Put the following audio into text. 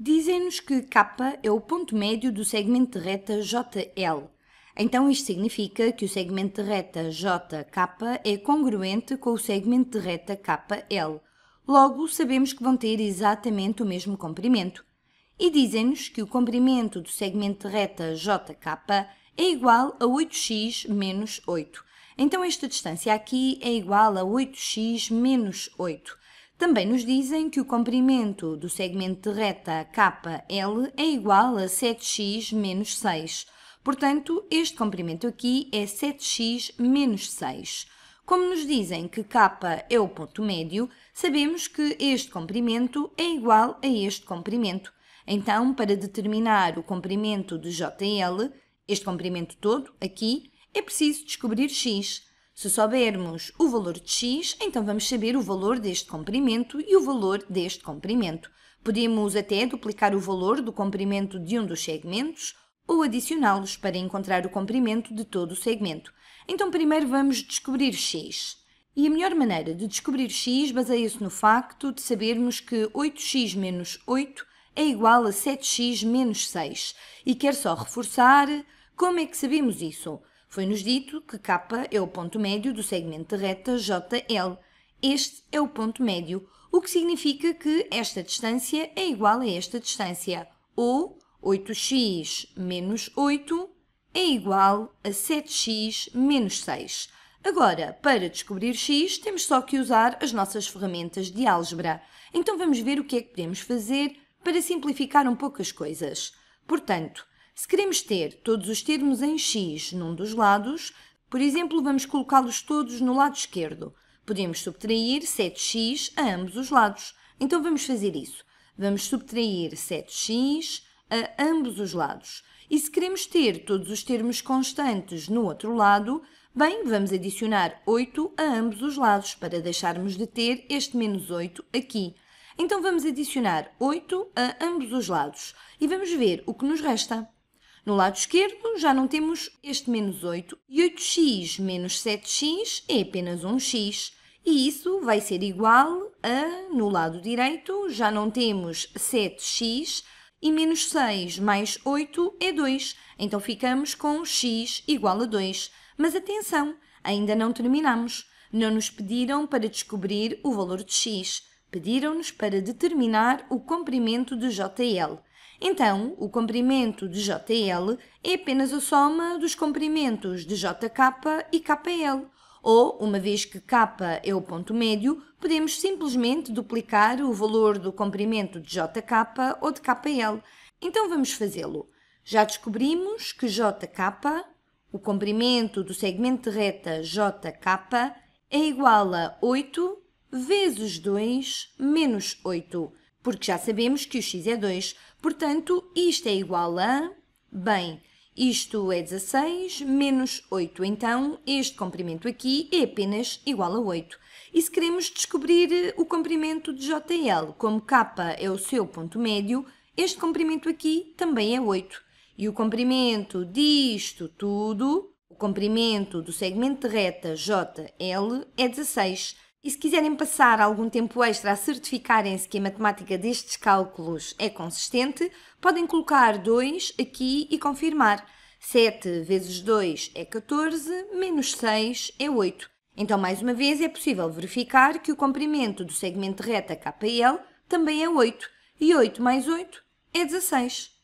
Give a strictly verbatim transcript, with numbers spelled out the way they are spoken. Dizem-nos que K é o ponto médio do segmento de reta J L. Então isto significa que o segmento de reta J K é congruente com o segmento de reta K L. Logo, sabemos que vão ter exatamente o mesmo comprimento. E dizem-nos que o comprimento do segmento de reta J K é igual a oito x menos oito. Então esta distância aqui é igual a oito x menos oito. Também nos dizem que o comprimento do segmento de reta K L é igual a sete x menos seis. Portanto, este comprimento aqui é sete x menos seis. Como nos dizem que K é o ponto médio, sabemos que este comprimento é igual a este comprimento. Então, para determinar o comprimento de J L, este comprimento todo, aqui, é preciso descobrir x. Se soubermos o valor de x, então vamos saber o valor deste comprimento e o valor deste comprimento. Podemos até duplicar o valor do comprimento de um dos segmentos, ou adicioná-los para encontrar o comprimento de todo o segmento. Então primeiro vamos descobrir x. E a melhor maneira de descobrir x baseia-se no facto de sabermos que oito x menos oito é igual a sete x menos seis. E quero só reforçar como é que sabemos isso. Foi-nos dito que K é o ponto médio do segmento de reta J L. Este é o ponto médio, o que significa que esta distância é igual a esta distância, ou oito x menos oito é igual a sete x menos seis. Agora, para descobrir x, temos só que usar as nossas ferramentas de álgebra. Então vamos ver o que é que podemos fazer para simplificar um pouco as coisas. Portanto, se queremos ter todos os termos em x num dos lados, por exemplo, vamos colocá-los todos no lado esquerdo. Podemos subtrair sete x a ambos os lados. Então vamos fazer isso. Vamos subtrair sete x a ambos os lados. E se queremos ter todos os termos constantes no outro lado, bem, vamos adicionar oito a ambos os lados para deixarmos de ter este menos oito aqui. Então vamos adicionar oito a ambos os lados e vamos ver o que nos resta. No lado esquerdo já não temos este menos oito e oito x menos sete x é apenas um x. E isso vai ser igual a, no lado direito, já não temos sete x, e menos seis mais oito é dois, então ficamos com x igual a dois. Mas atenção, ainda não terminamos. Não nos pediram para descobrir o valor de x. Pediram-nos para determinar o comprimento de J L. Então, o comprimento de J L é apenas a soma dos comprimentos de J K e K L. Ou, uma vez que K é o ponto médio, podemos simplesmente duplicar o valor do comprimento de J K ou de K L. Então vamos fazê-lo. Já descobrimos que J K, o comprimento do segmento de reta J K, é igual a oito vezes dois menos oito, porque já sabemos que o x é dois. Portanto, isto é igual a... Bem, isto é dezasseis menos oito, então este comprimento aqui é apenas igual a oito. E se queremos descobrir o comprimento de J L, como K é o seu ponto médio, este comprimento aqui também é oito. E o comprimento disto tudo, o comprimento do segmento de reta J L é dezasseis. E se quiserem passar algum tempo extra a certificarem-se que a matemática destes cálculos é consistente, podem colocar dois aqui e confirmar. sete vezes dois é catorze, menos seis é oito. Então, mais uma vez, é possível verificar que o comprimento do segmento de reta K L também é oito. E oito mais oito é dezasseis.